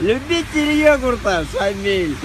Любитель йогурта Шамиль.